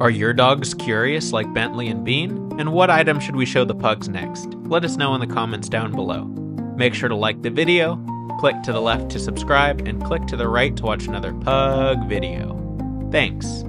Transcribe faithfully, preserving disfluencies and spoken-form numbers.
Are your dogs curious like Bentley and Bean? And what item should we show the pugs next? Let us know in the comments down below. Make sure to like the video, click to the left to subscribe, and click to the right to watch another pug video. Thanks.